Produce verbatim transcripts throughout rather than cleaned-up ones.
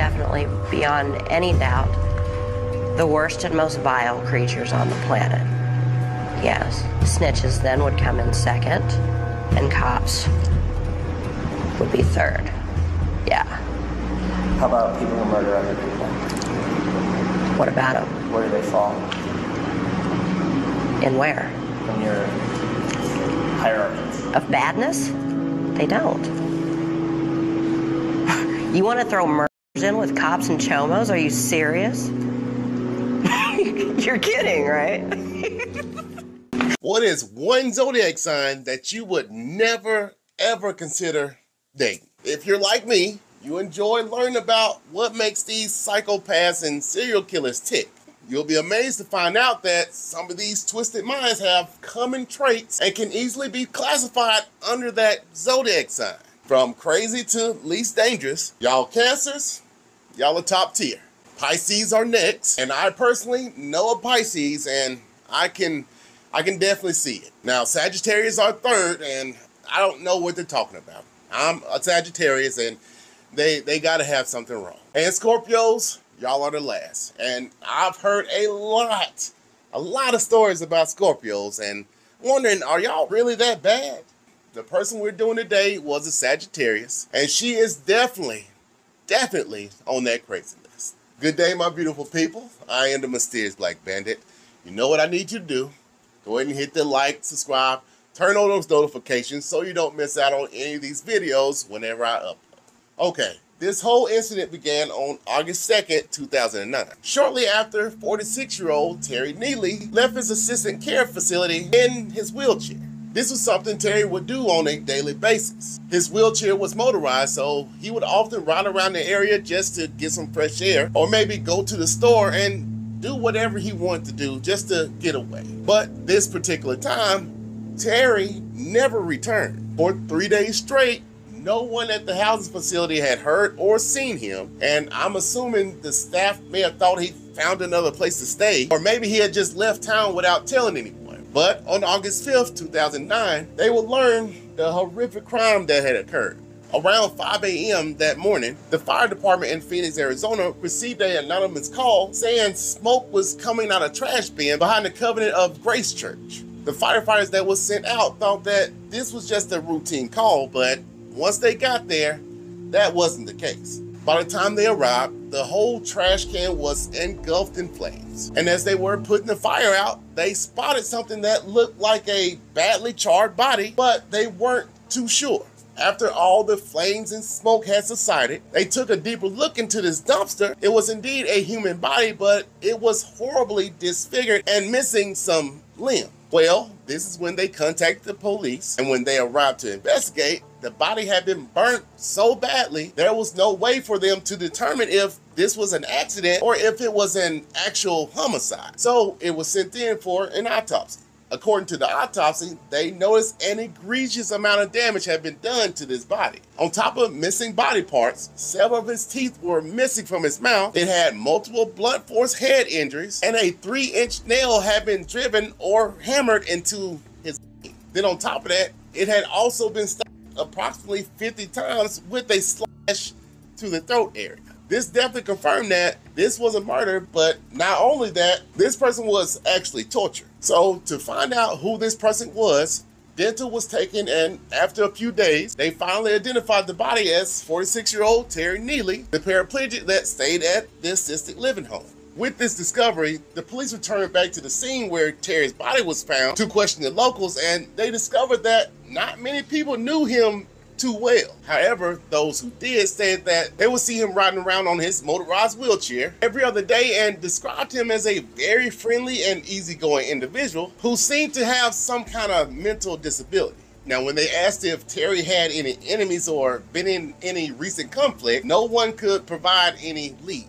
definitely, beyond any doubt, the worst and most vile creatures on the planet. Yes. Snitches then would come in second, and cops would be third. Yeah. How about people who murder other people? What about them? Where do they fall? And where? In your hierarchy. Of badness? They don't. You want to throw murders in with cops and chomos? Are you serious? You're kidding, right? What is one zodiac sign that you would never, ever consider dating? If you're like me, you enjoy learning about what makes these psychopaths and serial killers tick. You'll be amazed to find out that some of these twisted minds have common traits and can easily be classified under that zodiac sign. From crazy to least dangerous, y'all Cancers, y'all are top tier. Pisces are next, and I personally know a Pisces, and I can... I can definitely see it. Now, Sagittarius are third, and I don't know what they're talking about. I'm a Sagittarius, and they they gotta have something wrong. And Scorpios, y'all are the last. And I've heard a lot, a lot of stories about Scorpios, and wondering, are y'all really that bad? The person we're doing today was a Sagittarius, and she is definitely, definitely on that crazy list. Good day, my beautiful people. I am the Mysterious Black Bandit. You know what I need you to do. Go ahead and hit the like, subscribe, turn on those notifications so you don't miss out on any of these videos whenever I upload. Okay, this whole incident began on August second, two thousand nine. Shortly after, forty-six-year-old Terry Neely left his assistant care facility in his wheelchair. This was something Terry would do on a daily basis. His wheelchair was motorized, so he would often ride around the area just to get some fresh air, or maybe go to the store and do whatever he wanted to do just to get away. But this particular time, Terry never returned. For three days straight, no one at the housing facility had heard or seen him, and I'm assuming the staff may have thought he found another place to stay, or maybe he had just left town without telling anyone. But on August fifth, two thousand nine, they would learn the horrific crime that had occurred. Around five A M that morning, the fire department in Phoenix, Arizona received an anonymous call saying smoke was coming out of trash bin behind the Covenant of Grace Church. The firefighters that was sent out thought that this was just a routine call, but once they got there, that wasn't the case. By the time they arrived, the whole trash can was engulfed in flames. And as they were putting the fire out, they spotted something that looked like a badly charred body, but they weren't too sure. After all the flames and smoke had subsided, they took a deeper look into this dumpster. It was indeed a human body, but it was horribly disfigured and missing some limb. Well, this is when they contacted the police, and when they arrived to investigate, the body had been burnt so badly, there was no way for them to determine if this was an accident or if it was an actual homicide. So it was sent in for an autopsy. According to the autopsy, they noticed an egregious amount of damage had been done to this body. On top of missing body parts, several of his teeth were missing from his mouth. It had multiple blunt force head injuries, and a three-inch nail had been driven or hammered into his head. Then on top of that, it had also been stabbed approximately fifty times with a slash to the throat area. This definitely confirmed that this was a murder, but not only that, this person was actually tortured. So to find out who this person was, dental was taken, and after a few days, they finally identified the body as forty-six-year-old Terry Neely, the paraplegic that stayed at the assisted living home. With this discovery, the police returned back to the scene where Terry's body was found to question the locals, and they discovered that not many people knew him too well. However, those who did said that they would see him riding around on his motorized wheelchair every other day and described him as a very friendly and easygoing individual who seemed to have some kind of mental disability. Now, when they asked if Terry had any enemies or been in any recent conflict, no one could provide any leads.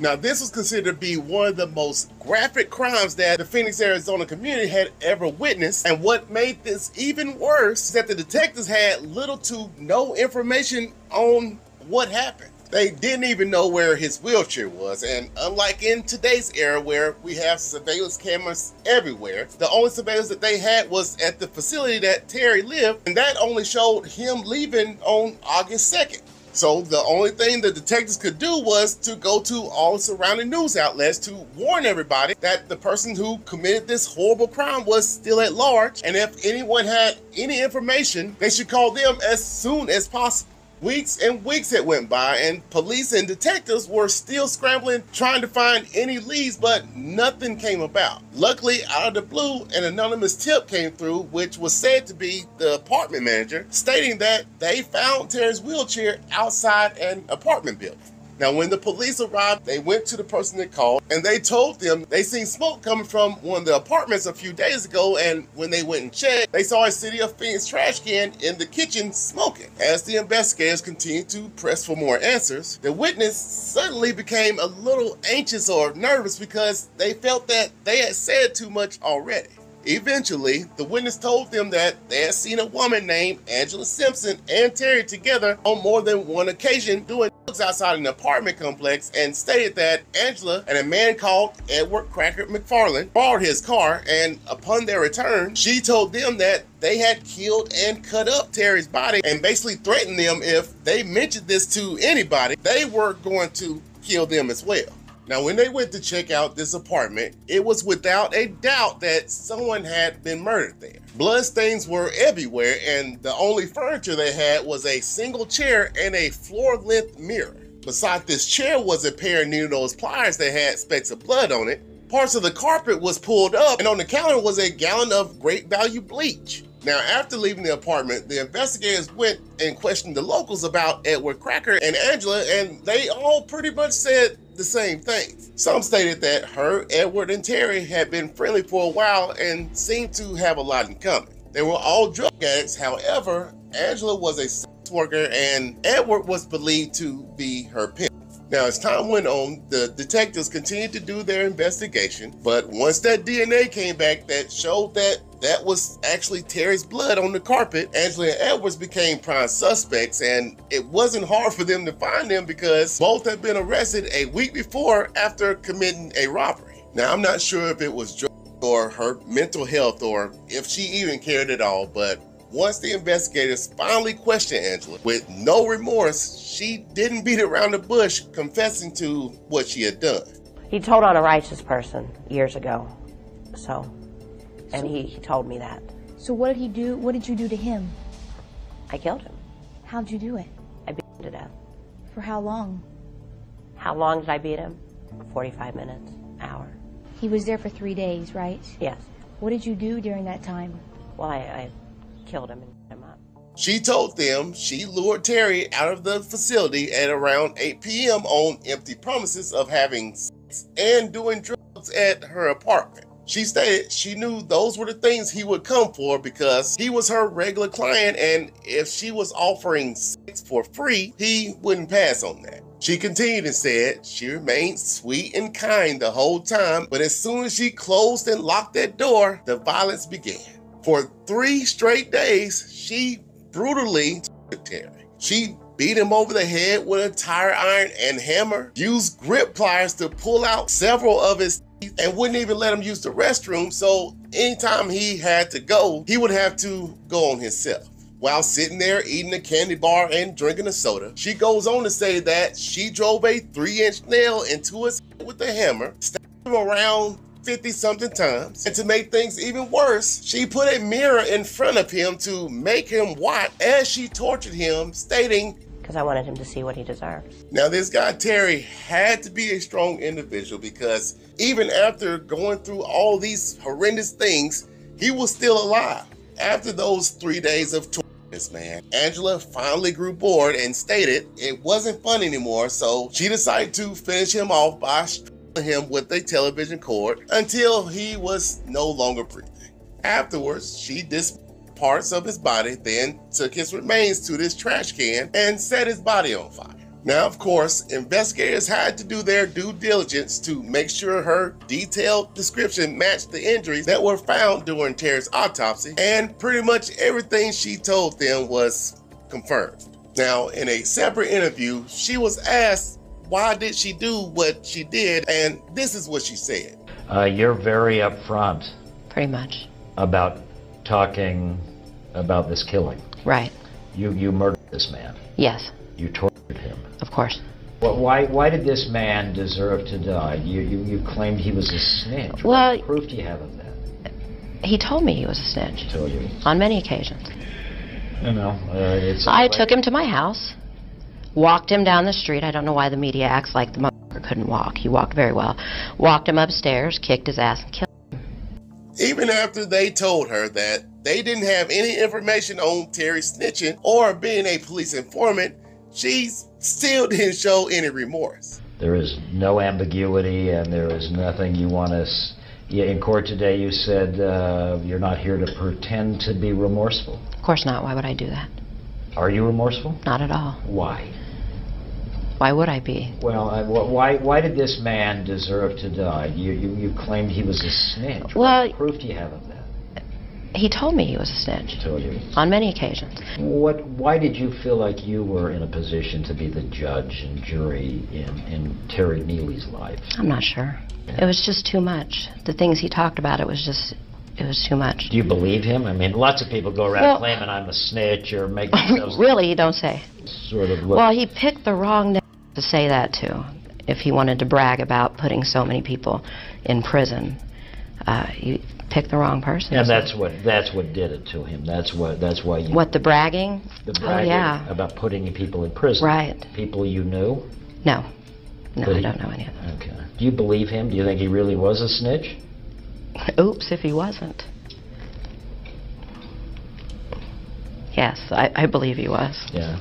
Now, this was considered to be one of the most graphic crimes that the Phoenix, Arizona community had ever witnessed, and what made this even worse is that the detectives had little to no information on what happened. They didn't even know where his wheelchair was, and unlike in today's era where we have surveillance cameras everywhere, the only surveillance that they had was at the facility that Terry lived, and that only showed him leaving on August second. So the only thing the detectives could do was to go to all surrounding news outlets to warn everybody that the person who committed this horrible crime was still at large, and if anyone had any information, they should call them as soon as possible. Weeks and weeks had went by, and police and detectives were still scrambling, trying to find any leads, but nothing came about. Luckily, out of the blue, an anonymous tip came through, which was said to be the apartment manager, stating that they found Terry's wheelchair outside an apartment building. Now, when the police arrived, they went to the person that called, and they told them they seen smoke coming from one of the apartments a few days ago, and when they went and checked, they saw a City of Phoenix trash can in the kitchen smoking. As the investigators continued to press for more answers, the witness suddenly became a little anxious or nervous because they felt that they had said too much already. Eventually, the witness told them that they had seen a woman named Angela Simpson and Terry together on more than one occasion doing drugs outside an apartment complex, and stated that Angela and a man called Edward Cracker McFarland borrowed his car, and upon their return, she told them that they had killed and cut up Terry's body and basically threatened them if they mentioned this to anybody, they were going to kill them as well. Now, when they went to check out this apartment, it was without a doubt that someone had been murdered there. Bloodstains were everywhere, and the only furniture they had was a single chair and a floor-length mirror. Beside this chair was a pair of needle-nose pliers that had specks of blood on it. Parts of the carpet was pulled up, and on the counter was a gallon of great value bleach. Now, after leaving the apartment, the investigators went and questioned the locals about Edward Cracker and Angela, and they all pretty much said the same thing. Some stated that her, Edward, and Terry had been friendly for a while and seemed to have a lot in common. They were all drug addicts. However, Angela was a sex worker and Edward was believed to be her pimp. Now, as time went on, the detectives continued to do their investigation, but once that D N A came back that showed that that was actually Terry's blood on the carpet, Angela and Edwards became prime suspects, and it wasn't hard for them to find them because both had been arrested a week before after committing a robbery. Now, I'm not sure if it was drugs or her mental health or if she even cared at all, but once the investigators finally questioned Angela with no remorse, she didn't beat around the bush, confessing to what she had done. He told on a righteous person years ago, so, and so, he, he told me that. So what did he do? What did you do to him? I killed him. How'd you do it? I beat him to death. For how long? How long did I beat him? forty-five minutes, hour. He was there for three days, right? Yes. What did you do during that time? Well, I... I killed him and beat him up. She told them she lured Terry out of the facility at around eight p m on empty promises of having sex and doing drugs at her apartment. She stated she knew those were the things he would come for because he was her regular client, and if she was offering sex for free, he wouldn't pass on that. She continued and said she remained sweet and kind the whole time, but as soon as she closed and locked that door, the violence began. For three straight days, she brutally took Terry. She beat him over the head with a tire iron and hammer, used grip pliers to pull out several of his teeth, and wouldn't even let him use the restroom, so anytime he had to go, he would have to go on himself. While sitting there eating a candy bar and drinking a soda, she goes on to say that she drove a three-inch nail into his head with a hammer, stabbed him around fifty something times, and to make things even worse, she put a mirror in front of him to make him watch as she tortured him, stating, because I wanted him to see what he deserves. Now, this guy Terry had to be a strong individual because even after going through all these horrendous things, he was still alive. After those three days of torture, this man, Angela finally grew bored and stated it wasn't fun anymore, so she decided to finish him off by him with a television cord until he was no longer breathing. Afterwards, she dismembered parts of his body, then took his remains to this trash can and set his body on fire. Now, of course, investigators had to do their due diligence to make sure her detailed description matched the injuries that were found during Terry's autopsy, and pretty much everything she told them was confirmed. Now, in a separate interview, she was asked why did she do what she did, and this is what she said. Uh, you're very upfront. Pretty much. About talking about this killing. Right. You you murdered this man. Yes. You tortured him. Of course. Well, why, why did this man deserve to die? You, you, you claimed he was a snitch. Well, what proof do you have of that? He told me he was a snitch. He told you? On many occasions. You know, uh, it's I took him to my house, walked him down the street. I don't know why the media acts like the motherfucker couldn't walk. He walked very well. Walked him upstairs, kicked his ass, and killed him. Even after they told her that they didn't have any information on Terry snitching or being a police informant, she still didn't show any remorse. There is no ambiguity, and there is nothing you want to... S yeah, in court today, you said uh, you're not here to pretend to be remorseful. Of course not. Why would I do that? Are you remorseful? Not at all. Why? Why would I be? Well, I, wh why why did this man deserve to die? You, you, you claimed he was a snitch. Well, what proof do you have of that? He told me he was a snitch. He told you? On many occasions. What? Why did you feel like you were in a position to be the judge and jury in, in Terry Neely's life? I'm not sure. Yeah. It was just too much. The things he talked about, it was just, it was too much. Do you believe him? I mean, lots of people go around well, claiming I'm a snitch or making themselves... Really, you don't say. Sort of. Well, he picked the wrong n to say that to, if he wanted to brag about putting so many people in prison. Uh, you picked the wrong person. Yeah, that's what that's what did it to him. That's what that's why you... What, the bragging? The bragging oh, yeah. about putting people in prison. Right. People you knew? No. No, but I he, don't know any of them. Okay. Do you believe him? Do you think he really was a snitch? Oops, if he wasn't. Yes, I, I believe he was. Yeah.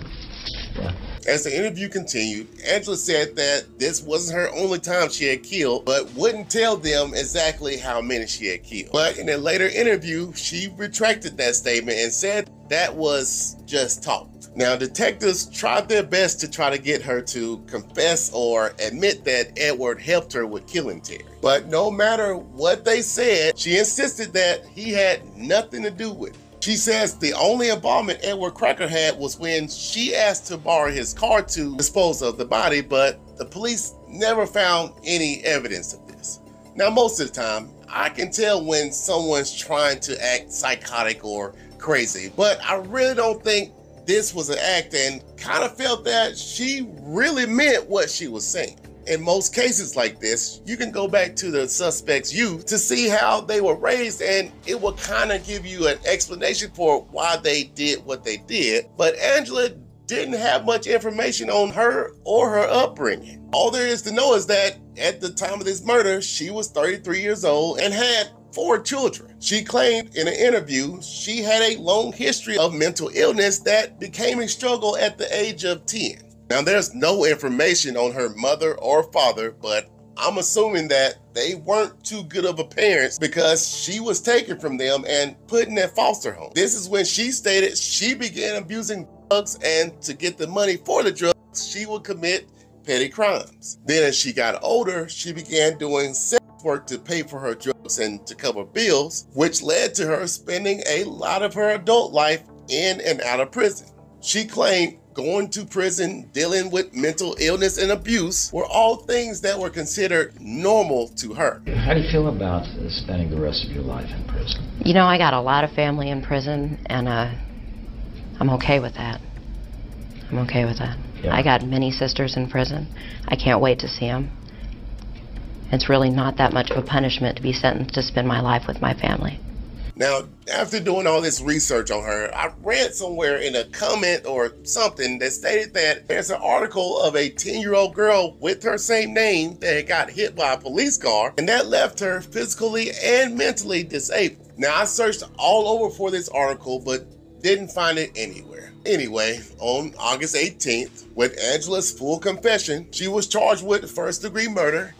Yeah. As the interview continued, Angela said that this wasn't her only time she had killed, but wouldn't tell them exactly how many she had killed. But in a later interview, she retracted that statement and said that was just talk. Now, detectives tried their best to try to get her to confess or admit that Edward helped her with killing Terry. But no matter what they said, she insisted that he had nothing to do with it. She says the only involvement Edward Cracker had was when she asked to borrow his car to dispose of the body, but the police never found any evidence of this. Now, most of the time, I can tell when someone's trying to act psychotic or crazy, but I really don't think this was an act, and kind of felt that she really meant what she was saying. In most cases like this, you can go back to the suspect's youth to see how they were raised, and it will kind of give you an explanation for why they did what they did. But Angela didn't have much information on her or her upbringing. All there is to know is that at the time of this murder, she was thirty-three years old and had four children. She claimed in an interview she had a long history of mental illness that became a struggle at the age of ten. Now, there's no information on her mother or father, but I'm assuming that they weren't too good of a parents because she was taken from them and put in a foster home. This is when she stated she began abusing drugs, and to get the money for the drugs, she would commit petty crimes. Then as she got older, she began doing sex work to pay for her drugs and to cover bills, which led to her spending a lot of her adult life in and out of prison. She claimed going to prison, dealing with mental illness and abuse were all things that were considered normal to her. How do you feel about spending the rest of your life in prison? You know, I got a lot of family in prison, and uh, I'm okay with that. I'm okay with that. Yeah. I got many sisters in prison. I can't wait to see them. It's really not that much of a punishment to be sentenced to spend my life with my family. Now, after doing all this research on her, I read somewhere in a comment or something that stated that there's an article of a ten-year-old girl with her same name that got hit by a police car, and that left her physically and mentally disabled. Now, I searched all over for this article, but didn't find it anywhere. Anyway, on August eighteenth, with Angela's full confession, she was charged with first-degree murder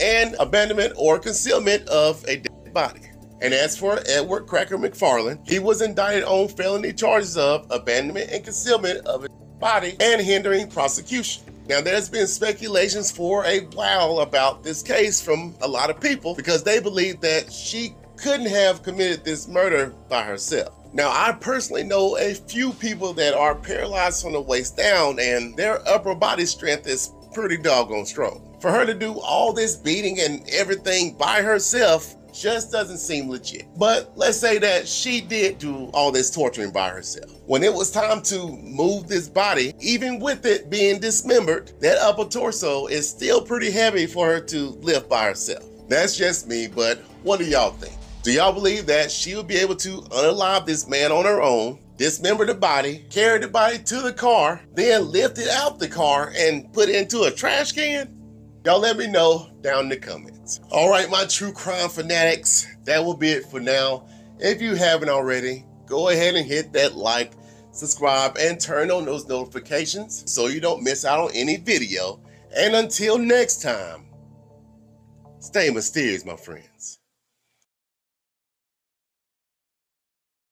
and abandonment or concealment of a dead body. And as for Edward Cracker McFarland, he was indicted on felony charges of abandonment and concealment of a body and hindering prosecution. Now, there's been speculations for a while about this case from a lot of people because they believe that she couldn't have committed this murder by herself. Now, I personally know a few people that are paralyzed from the waist down, and their upper body strength is pretty doggone strong. For her to do all this beating and everything by herself just doesn't seem legit. But let's say that she did do all this torturing by herself. When it was time to move this body, even with it being dismembered, that upper torso is still pretty heavy for her to lift by herself. That's just me, but what do y'all think? Do y'all believe that she would be able to unalive this man on her own, dismember the body, carry the body to the car, then lift it out the car and put it into a trash can? Y'all let me know down in the comments. All right, my true crime fanatics, that will be it for now. If you haven't already, go ahead and hit that like, subscribe, and turn on those notifications so you don't miss out on any video. And until next time, stay mysterious, my friends.